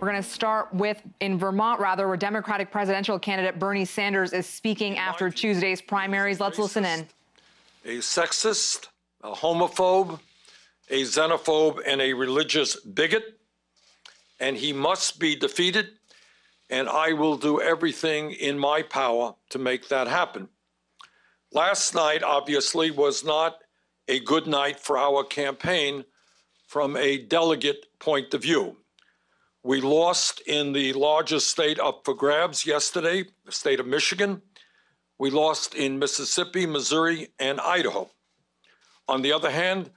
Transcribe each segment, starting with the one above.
We're going to start with in Vermont, rather, where Democratic presidential candidate Bernie Sanders is speaking after Tuesday's primaries. Let's listen in. A sexist, a homophobe, a xenophobe, and a religious bigot, and he must be defeated, and I will do everything in my power to make that happen. Last night, obviously, was not a good night for our campaign from a delegate point of view. We lost in the largest state up for grabs yesterday, the state of Michigan. We lost in Mississippi, Missouri, and Idaho. On the other hand,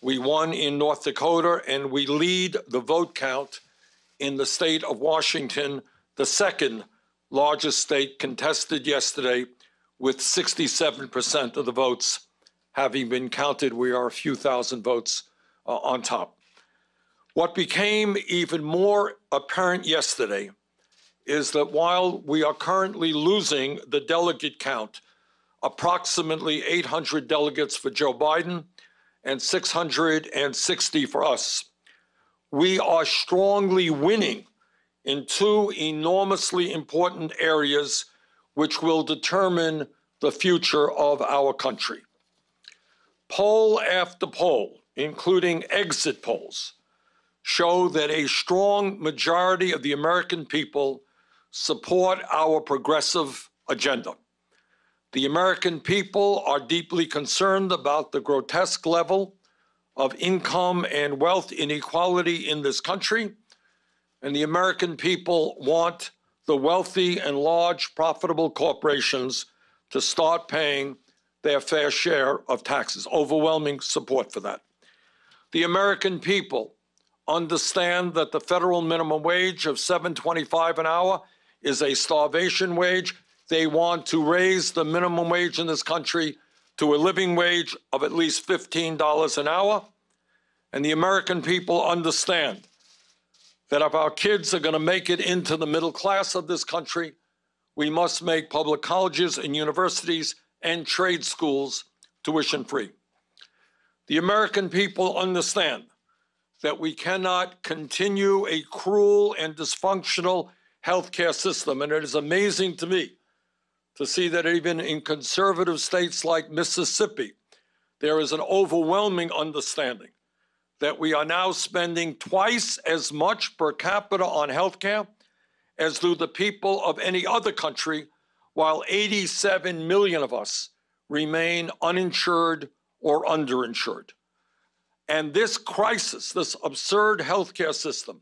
we won in North Dakota, and we lead the vote count in the state of Washington, the second largest state contested yesterday, with 67% of the votes having been counted. We are a few thousand votes on top. What became even more apparent yesterday is that while we are currently losing the delegate count, approximately 800 delegates for Joe Biden and 660 for us, we are strongly winning in two enormously important areas which will determine the future of our country. Poll after poll, including exit polls, show that a strong majority of the American people support our progressive agenda. The American people are deeply concerned about the grotesque level of income and wealth inequality in this country, and the American people want the wealthy and large profitable corporations to start paying their fair share of taxes. Overwhelming support for that. The American people understand that the federal minimum wage of $7.25 an hour is a starvation wage. They want to raise the minimum wage in this country to a living wage of at least $15 an hour. And the American people understand that if our kids are going to make it into the middle class of this country, we must make public colleges and universities and trade schools tuition-free. The American people understand that we cannot continue a cruel and dysfunctional healthcare system. And it is amazing to me to see that even in conservative states like Mississippi, there is an overwhelming understanding that we are now spending twice as much per capita on healthcare as do the people of any other country, while 87 million of us remain uninsured or underinsured. And this crisis, this absurd healthcare system,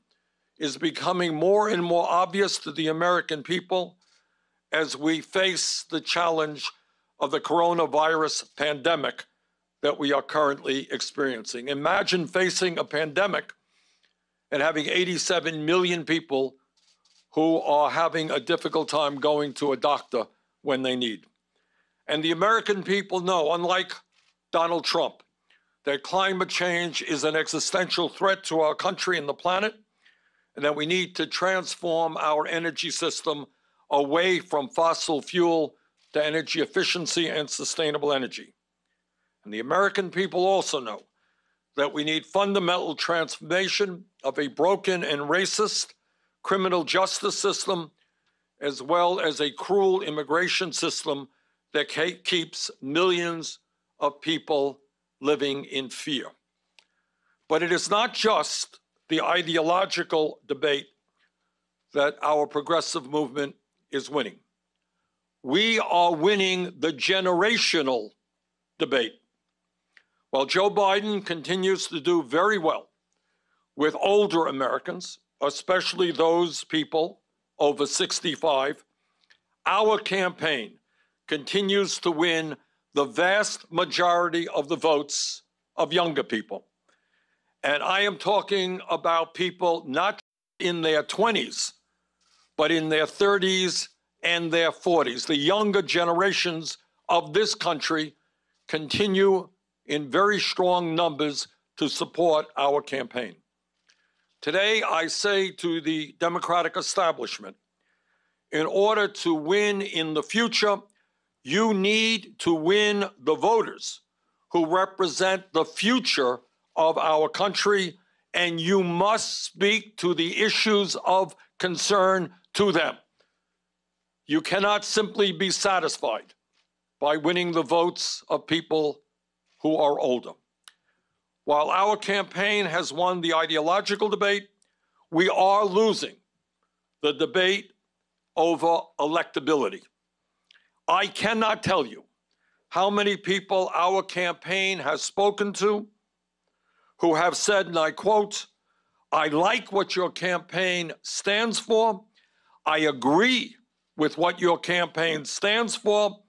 is becoming more and more obvious to the American people as we face the challenge of the coronavirus pandemic that we are currently experiencing. Imagine facing a pandemic and having 87 million people who are having a difficult time going to a doctor when they need. And the American people know, unlike Donald Trump, that climate change is an existential threat to our country and the planet, and that we need to transform our energy system away from fossil fuel to energy efficiency and sustainable energy. And the American people also know that we need fundamental transformation of a broken and racist criminal justice system, as well as a cruel immigration system that keeps millions of people living in fear. But it is not just the ideological debate that our progressive movement is winning. We are winning the generational debate. While Joe Biden continues to do very well with older Americans, especially those people over 65, our campaign continues to win the vast majority of the votes of younger people. And I am talking about people not in their 20s, but in their 30s and their 40s. The younger generations of this country continue in very strong numbers to support our campaign. Today, I say to the Democratic establishment, in order to win in the future, you need to win the voters who represent the future of our country and you must speak to the issues of concern to them. You cannot simply be satisfied by winning the votes of people who are older. While our campaign has won the ideological debate, we are losing the debate over electability. I cannot tell you how many people our campaign has spoken to who have said, and I quote, "I like what your campaign stands for. I agree with what your campaign stands for,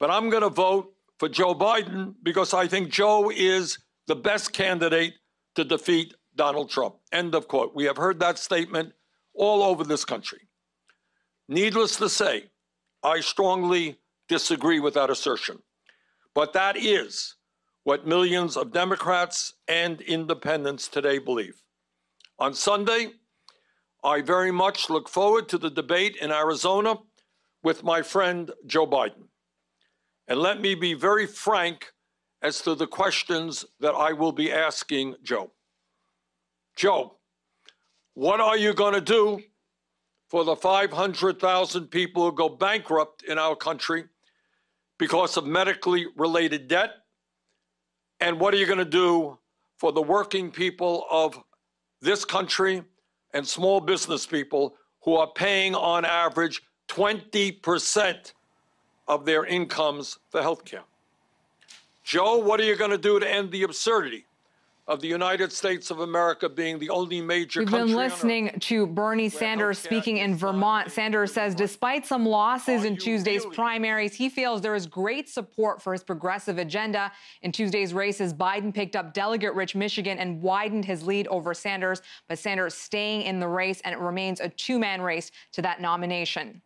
but I'm going to vote for Joe Biden because I think Joe is the best candidate to defeat Donald Trump." End of quote. We have heard that statement all over this country. Needless to say, I strongly disagree with that assertion. But that is what millions of Democrats and independents today believe. On Sunday, I very much look forward to the debate in Arizona with my friend Joe Biden. And let me be very frank as to the questions that I will be asking Joe. Joe, what are you going to do for the 500,000 people who go bankrupt in our country because of medically related debt? And what are you going to do for the working people of this country and small business people who are paying on average 20% of their incomes for health care? Joe, what are you going to do to end the absurdity of the United States of America being the only major country? We've been listening to Bernie Sanders speaking in Vermont. Sanders says despite some losses in Tuesday's primaries, he feels there is great support for his progressive agenda. In Tuesday's races, Biden picked up delegate-rich Michigan and widened his lead over Sanders, but Sanders staying in the race, and it remains a two-man race to that nomination.